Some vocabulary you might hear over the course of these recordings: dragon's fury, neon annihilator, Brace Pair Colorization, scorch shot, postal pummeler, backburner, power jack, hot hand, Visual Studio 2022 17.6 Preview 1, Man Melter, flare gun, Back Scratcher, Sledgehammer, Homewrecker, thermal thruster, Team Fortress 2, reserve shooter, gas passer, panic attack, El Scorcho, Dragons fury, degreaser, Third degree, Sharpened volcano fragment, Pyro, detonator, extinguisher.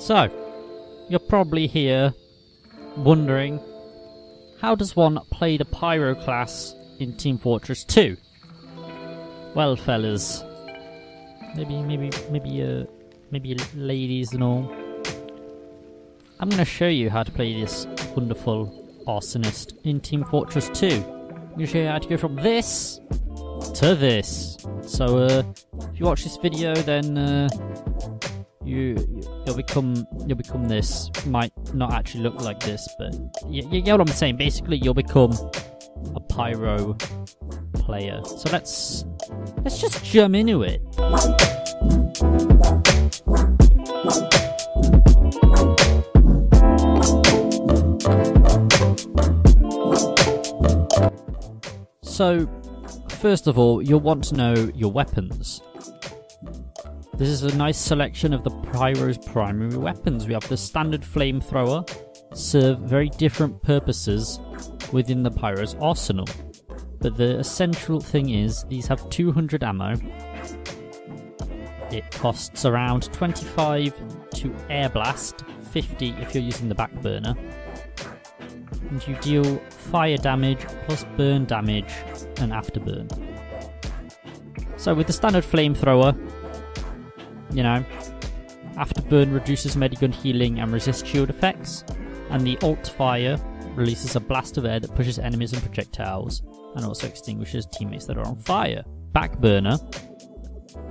So, you're probably here wondering, how does one play the Pyro class in Team Fortress 2? Well, fellas, maybe ladies and all, I'm going to show you how to play this wonderful arsonist in Team Fortress 2. I'm going to show you how to go from this to this. So, if you watch this video, then you'll become this. Might not actually look like this, but you get what I'm saying. Basically, you'll become a Pyro player. So let's just jump into it. So, first of all, you'll want to know your weapons. This is a nice selection of the Pyro's primary weapons. We have the standard flamethrower, serve very different purposes within the Pyro's arsenal. But the essential thing is, these have 200 ammo. It costs around 25 to air blast, 50 if you're using the backburner. And you deal fire damage plus burn damage and afterburn. So with the standard flamethrower, you know, afterburn reduces medigun healing and resist shield effects, and the alt fire releases a blast of air that pushes enemies and projectiles, and also extinguishes teammates that are on fire. Backburner,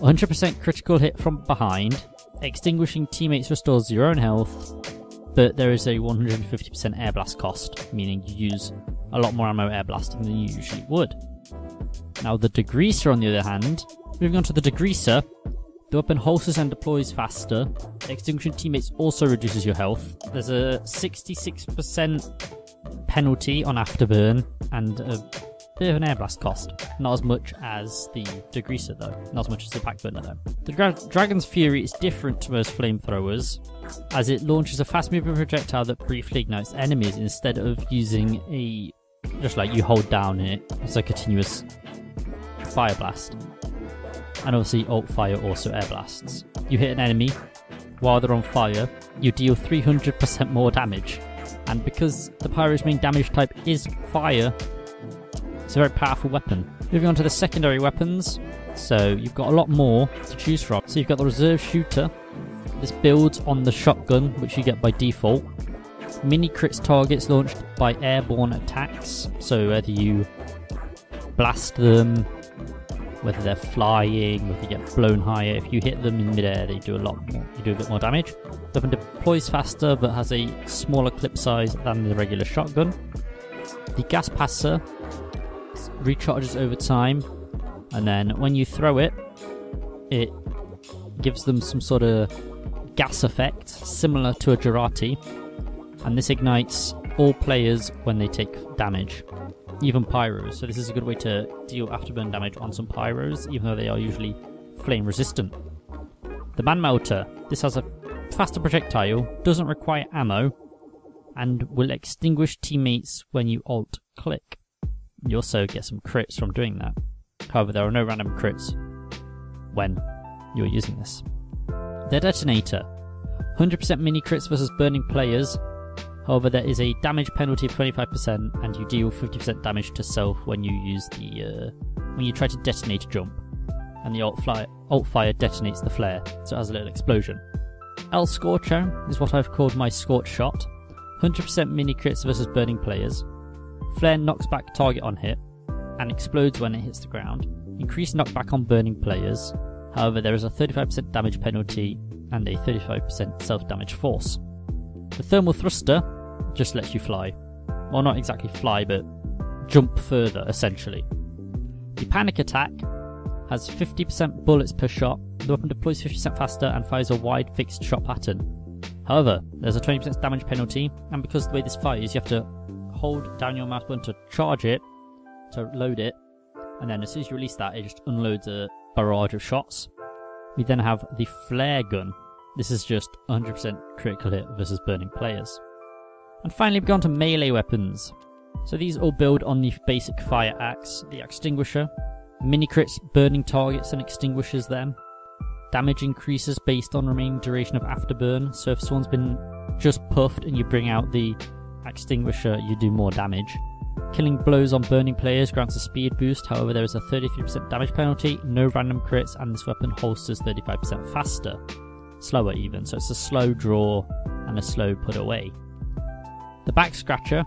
100% critical hit from behind, extinguishing teammates restores your own health, but there is a 150% air blast cost, meaning you use a lot more ammo air blasting than you usually would. Now the degreaser, on the other hand, moving on to the degreaser, the weapon holsters and deploys faster, extinguishing teammates also reduces your health, there's a 66% penalty on afterburn, and a bit of an air blast cost, not as much as the degreaser though, not as much as the backburner though. The dragon's fury is different to most flamethrowers, as it launches a fast-moving projectile that briefly ignites enemies instead of using a... just like you hold down it, it's a continuous fire blast. And obviously alt fire also air blasts. You hit an enemy while they're on fire, you deal 300% more damage. And because the Pyro's main damage type is fire, it's a very powerful weapon. Moving on to the secondary weapons, so you've got a lot more to choose from. So you've got the reserve shooter. This builds on the shotgun, which you get by default. Mini crits targets launched by airborne attacks, so whether you blast them, whether they're flying, whether you get blown higher, if you hit them in midair, they do a lot more. You do a bit more damage. The weapon deploys faster, but has a smaller clip size than the regular shotgun. The gas passer recharges over time, and then when you throw it, it gives them some sort of gas effect similar to a Girati, and this ignites all players when they take damage, even Pyros. So this is a good way to deal afterburn damage on some Pyros, even though they are usually flame resistant. The Man Melter, this has a faster projectile, doesn't require ammo, and will extinguish teammates when you alt click. You also get some crits from doing that, however there are no random crits when you're using this. The detonator, 100% mini crits versus burning players, however there is a damage penalty of 25% and you deal 50% damage to self when you use the when you try to detonate a jump, and the alt fire detonates the flare, so it has a little explosion. El Scorcho is what I've called my scorch shot, 100% mini crits versus burning players, flare knocks back target on hit and explodes when it hits the ground, increased knockback on burning players. However, there is a 35% damage penalty and a 35% self-damage force. The thermal thruster just lets you fly. Well, not exactly fly, but jump further, essentially. The panic attack has 50% bullets per shot. The weapon deploys 50% faster and fires a wide fixed shot pattern. However, there's a 20% damage penalty, and because the way this fires, you have to hold down your mouse button to charge it, to load it, and then as soon as you release that, it just unloads a barrage of shots. We then have the flare gun. This is just 100% critical hit versus burning players. And finally we've gone to melee weapons. So these all build on the basic fire axe, the extinguisher. Mini crits burning targets and extinguishes them. Damage increases based on remaining duration of afterburn, so if someone's been just puffed and you bring out the extinguisher, you do more damage. Killing blows on burning players grants a speed boost, however there is a 33% damage penalty, no random crits, and this weapon holsters 35% faster. Slower even, so it's a slow draw and a slow put away. The Back Scratcher,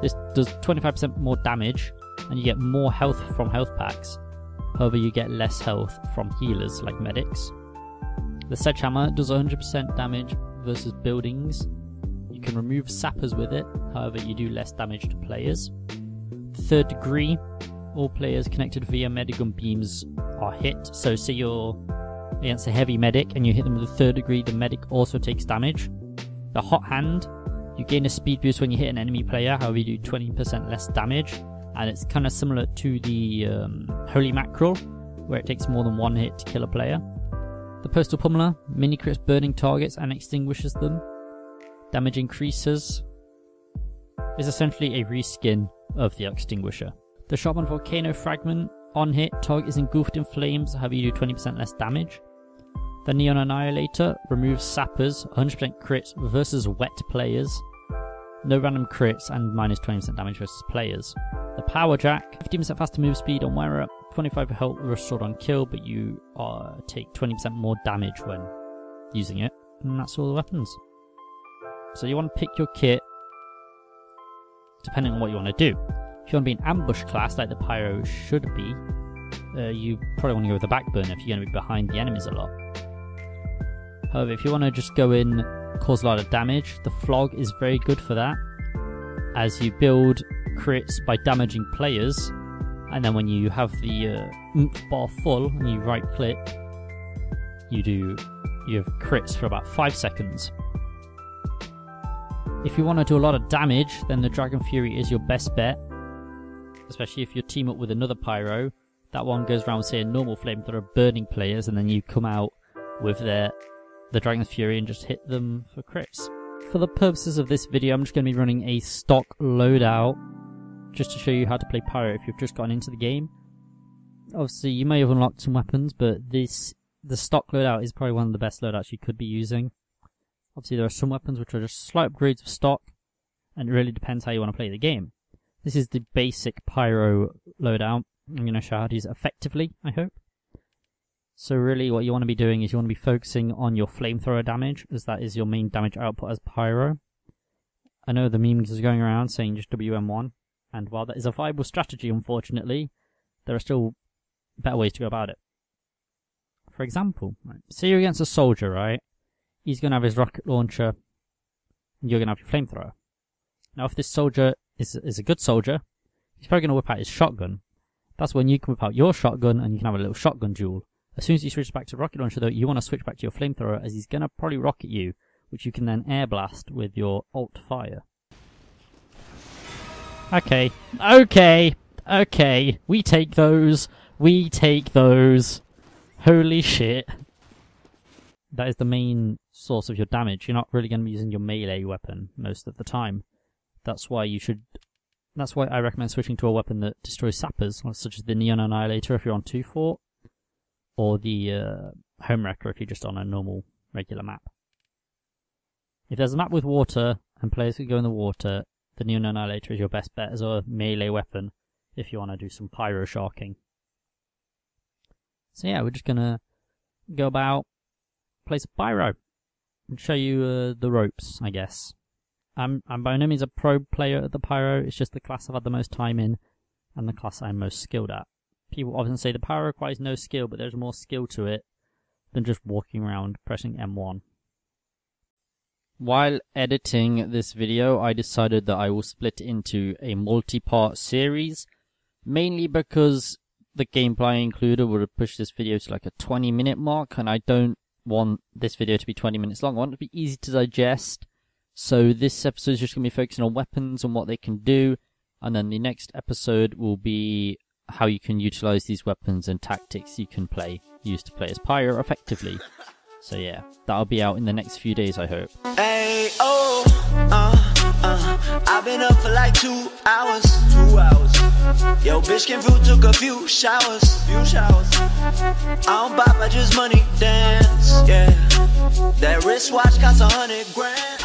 this does 25% more damage and you get more health from health packs, however you get less health from healers like medics. The Sledgehammer does 100% damage versus buildings. You can remove sappers with it, however you do less damage to players. The Third Degree, all players connected via medigun beams are hit, so say you're against a heavy medic and you hit them with a Third Degree, the medic also takes damage. The Hot Hand, you gain a speed boost when you hit an enemy player, however you do 20% less damage, and it's kind of similar to the Holy Mackerel, where it takes more than one hit to kill a player. The Postal Pummeler, mini crits burning targets and extinguishes them. Damage increases is essentially a reskin of the extinguisher. The Sharpened volcano fragment, on hit, target is engulfed in flames, however you do 20% less damage. The Neon Annihilator removes sappers, 100% crit versus wet players, no random crits, and minus 20% damage versus players. The Power Jack, 15% faster move speed on wearer, 25 health restored on kill, but you take 20% more damage when using it. And that's all the weapons. So you want to pick your kit depending on what you want to do. If you want to be an ambush class like the Pyro should be, you probably want to go with the Backburner if you're going to be behind the enemies a lot. However, if you want to just go in, cause a lot of damage, the Flog is very good for that, as you build crits by damaging players, and then when you have the oomph bar full and you right click, you have crits for about 5 seconds. If you want to do a lot of damage, then the Dragon Fury is your best bet, especially if you team up with another Pyro. That one goes around with, say, a normal flamethrower burning players, and then you come out with the Dragon's Fury and just hit them for crits. For the purposes of this video, I'm just going to be running a stock loadout just to show you how to play Pyro if you've just gotten into the game. Obviously, you may have unlocked some weapons, but the stock loadout is probably one of the best loadouts you could be using. Obviously, there are some weapons which are just slight upgrades of stock, and it really depends how you want to play the game. This is the basic Pyro loadout. I'm going to show how to use it effectively, I hope. So really what you want to be doing is you want to be focusing on your flamethrower damage, as that is your main damage output as Pyro. I know the memes are going around saying just WM1, and while that is a viable strategy, unfortunately, there are still better ways to go about it. For example, right, say you're against a soldier, right? He's going to have his rocket launcher, and you're going to have your flamethrower. Now if this soldier is a good soldier, he's probably going to whip out his shotgun. That's when you can whip out your shotgun and you can have a little shotgun duel. As soon as you switch back to rocket launcher though, you want to switch back to your flamethrower, as he's going to probably rocket you, which you can then air blast with your alt fire. Okay, we take those, holy shit. That is the main source of your damage. You're not really going to be using your melee weapon most of the time. That's why I recommend switching to a weapon that destroys sappers, such as the Neon Annihilator if you're on 2-4, or the Homewrecker if you're just on a normal, regular map. If there's a map with water, and players can go in the water, the Neon Annihilator is your best bet as a melee weapon if you want to do some pyro sharking. So yeah, we're just going to go about, place a pyro, and show you the ropes, I guess. I'm by no means a pro player at the Pyro, it's just the class I've had the most time in and the class I'm most skilled at. People often say the Pyro requires no skill, but there's more skill to it than just walking around pressing M1. While editing this video, I decided that I will split into a multi-part series, mainly because the gameplay included would have pushed this video to like a 20-minute mark, and I don't want this video to be 20 minutes long. I want it to be easy to digest. So this episode is just going to be focusing on weapons and what they can do, and then the next episode will be how you can utilize these weapons and tactics you can use to play as Pyro effectively. So yeah, that'll be out in the next few days, I hope. Hey, oh, I've been up for like 2 hours. Yo, bitch came through, took a few showers. I don't bop, I just money dance, yeah. That wristwatch costs 100 grand.